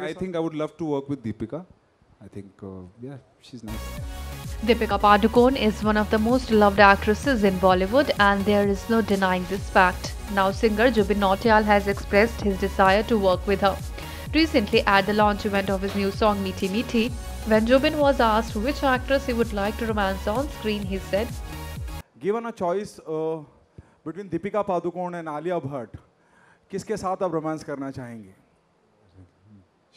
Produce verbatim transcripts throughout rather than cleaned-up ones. I think I would love to work with Deepika. I think, uh, yeah, she's nice. Deepika Padukone is one of the most loved actresses in Bollywood, and there is no denying this fact. Now singer Jubin Nautiyal has expressed his desire to work with her. Recently, at the launch event of his new song Meethi Meethi, when Jubin was asked which actress he would like to romance on screen, he said, "Given a choice uh, between Deepika Padukone and Alia Bhatt, किसके साथ आप romance करना चाहेंगे?"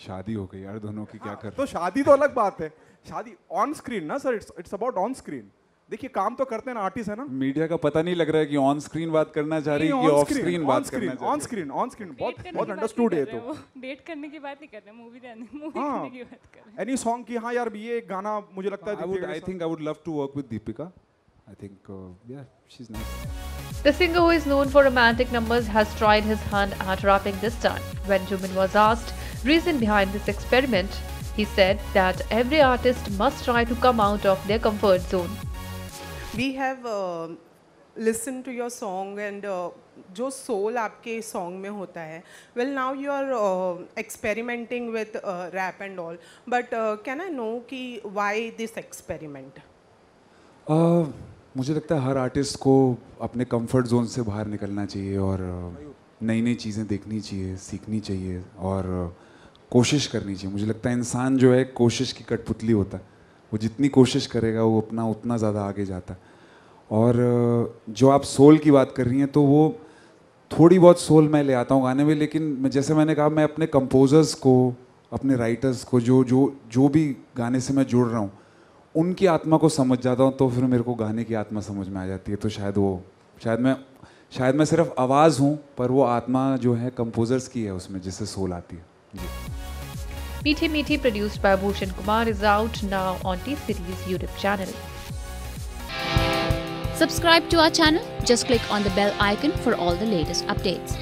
शादी हो गई यार दोनों की, क्या कर? तो शादी तो अलग बात है, शादी ऑन स्क्रीन ना sir, it's about on screen. देखिए काम तो करते हैं ना आर्टिस्ट, है ना। मीडिया का पता नहीं लग रहा है कि ऑन स्क्रीन बात करना चाह रही है कि ऑफ स्क्रीन बात करना चाह रही है। ऑन स्क्रीन, ऑन स्क्रीन बहुत बहुत अंडरस्टूड है। तो डेट करने की बात नहीं कर रहे, मूवी देखने की बात कर रहे हैं। एनी सॉन्ग की, हां यार ये गाना मुझे लगता है, I think I would love to work with Deepika. I think yeah she is nice. The singer who is known for romantic numbers has tried his hand at rapping this time. When Jubin was asked reason behind this experiment, he said that every artist must try to come out of their comfort zone. We have uh, listened to your song and uh, जो soul आपके song में होता है, well now you are uh, experimenting with uh, rap and all, but uh, can I know कि why this experiment? Uh, मुझे लगता है हर artist को अपने कंफर्ट जोन से बाहर निकलना चाहिए और नई नई चीज़ें देखनी चाहिए, सीखनी चाहिए और कोशिश करनी चाहिए। मुझे लगता है इंसान जो है कोशिश की कठपुतली होता है, वो जितनी कोशिश करेगा वो अपना उतना ज़्यादा आगे जाता है। और जो आप सोल की बात कर रही हैं, तो वो थोड़ी बहुत सोल मैं ले आता हूँ गाने में, लेकिन जैसे मैंने कहा मैं अपने कंपोज़र्स को, अपने राइटर्स को, जो जो जो भी गाने से मैं जुड़ रहा हूँ, उनकी आत्मा को समझ जाता हूँ, तो फिर मेरे को गाने की आत्मा समझ में आ जाती है। तो शायद वो शायद मैं शायद मैं सिर्फ आवाज़ हूँ, पर वो आत्मा जो है कंपोजर्स की है, उसमें जिससे सोल आती है। Meethi Meethi, produced by Bhushan Kumar, is out now on T-Series YouTube channel. Subscribe to our channel. Just click on the bell icon for all the latest updates.